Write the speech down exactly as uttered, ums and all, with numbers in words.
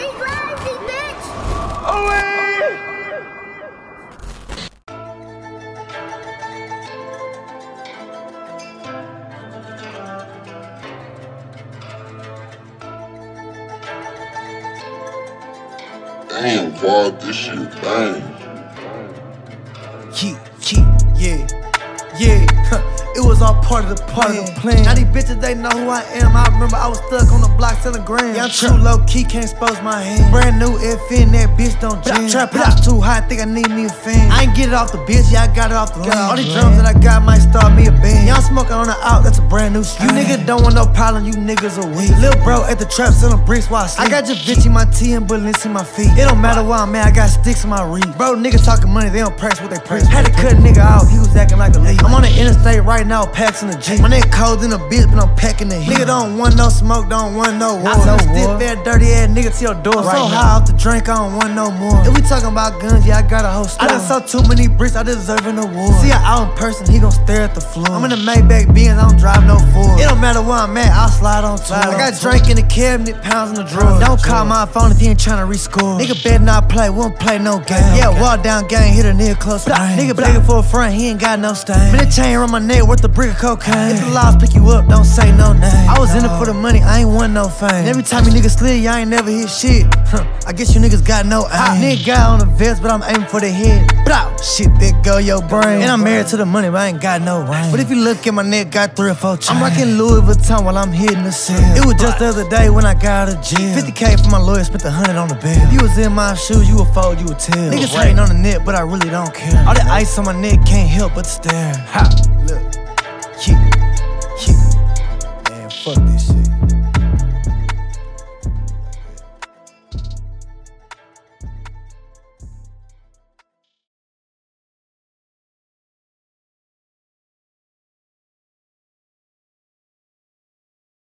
Stay glassy, bitch! Away! Damn, Vlog, this shit bang. Yeah, yeah, yeah, yeah, huh. It was all part of the part of the plan. Now these bitches, they know who I am. I remember I was stuck on the block selling grams. Yeah, I'm true low key, can't expose my hand. Brand new F N, that bitch don't jam. Trap out too high, think I need me a fan. I ain't get it off the bitch, yeah, I got it off the got land. All these drums that I got might start me a band. Y'all smoking on the out, that's a brand new street. You niggas don't want no problem, you niggas are weak. Lil' bro at the trap selling bricks while I sleep. I got Givenchy my tea and Balenci in my feet. It don't matter where I'm at, I got sticks in my reach. Bro, niggas talking money, they don't press what they press. Had to cut a nigga off, he was acting like a leaf. I'm on the interstate right now, packs in the Jeep. My nigga cold in the bitch, but I'm packing the heat. Nigga don't want no smoke, don't want no war. I send a stiff ass dirty ass nigga to your door. I'm right so now. High off the drink, I don't want no more. If we talking about guns, yeah, I got a whole store. I done saw too many bricks, I deserve an award. See her out in person, he gon' stare at the floor. I'm in the Maybach Benz, I don't drive no Ford. It don't matter where I'm at, I'll slide on tour. I got drink in the cabinet, pounds in the drawer. Don't call my phone if he ain't tryna rescore. Nigga better not play, we don't play no game. Yeah, walk down game, hit a nigga close. Nigga begging for a friend, he ain't got no stain. But it chain around my neck worth a brick of cocaine. If the laws pick you up, don't say no name. I was in it for the money, I ain't want no fame. And every time you niggas slid, y'all ain't never hit shit. Huh, I guess you niggas got no aim. Nigga got on the vest, but I'm aiming for the head. Blow, shit that go your brain. And I'm married to the money, but I ain't got no ring. But if you look at my neck, got three or four chains. I'm rocking Louis Vuitton while I'm hitting the cell. It was just the other day when I got out of jail. fifty K for my lawyer, spent a hundred on the bill. If you was in my shoes, you would fold, you would tell. Niggas hating on the net, but I really don't care. All that ice on my neck can't help but stare. Ha, look.